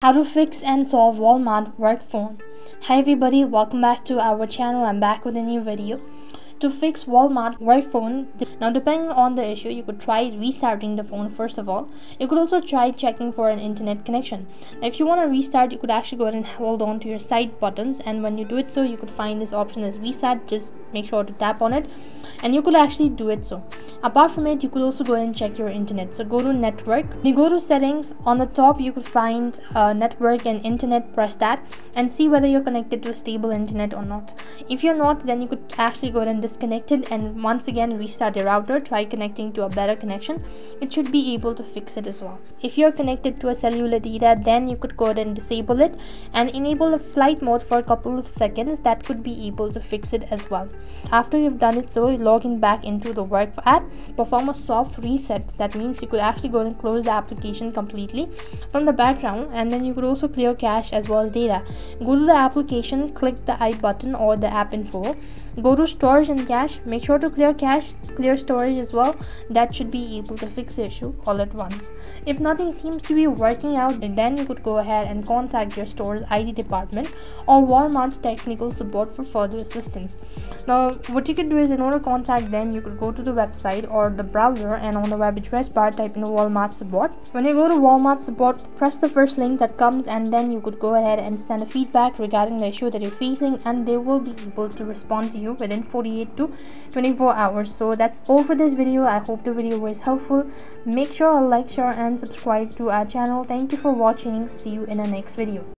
How to fix and solve Walmart work phone. Hi everybody, welcome back to our channel. I'm back with a new video. To fix Walmart work phone, now depending on the issue, you could try restarting the phone first of all. You could also try checking for an internet connection. Now, if you want to restart, you could actually go ahead and hold on to your side buttons, and when you do it so, you could find this option as restart. Just make sure to tap on it and you could actually do it so. Apart from it, you could also go ahead and check your internet. So go to network. When you go to settings, on the top you could find network and internet. Press that and see whether you're connected to a stable internet or not. If you're not, then you could actually go ahead and disconnect it and once again restart your router. Try connecting to a better connection. It should be able to fix it as well. If you're connected to a cellular data, then you could go ahead and disable it and enable the flight mode for a couple of seconds. That could be able to fix it as well. After you've done it so, log in back into the work app. Perform a soft reset. That means you could actually go and close the application completely from the background, and then you could also clear cache as well as data. Go to the application, click the I button or the app info, go to storage and cache. Make sure to clear cache, clear storage as well. That should be able to fix the issue all at once. If nothing seems to be working out, then you could go ahead and contact your store's IT department or Walmart's technical support for further assistance. Now what you could do is, in order to contact them, you could go to the website or the browser, and on the web address bar type in Walmart support. When you go to Walmart support, press the first link that comes, and then you could go ahead and send a feedback regarding the issue that you're facing, and they will be able to respond to you within 48 to 24 hours. So that's all for this video. I hope the video was helpful. Make sure to like, share and subscribe to our channel. Thank you for watching. See you in the next video.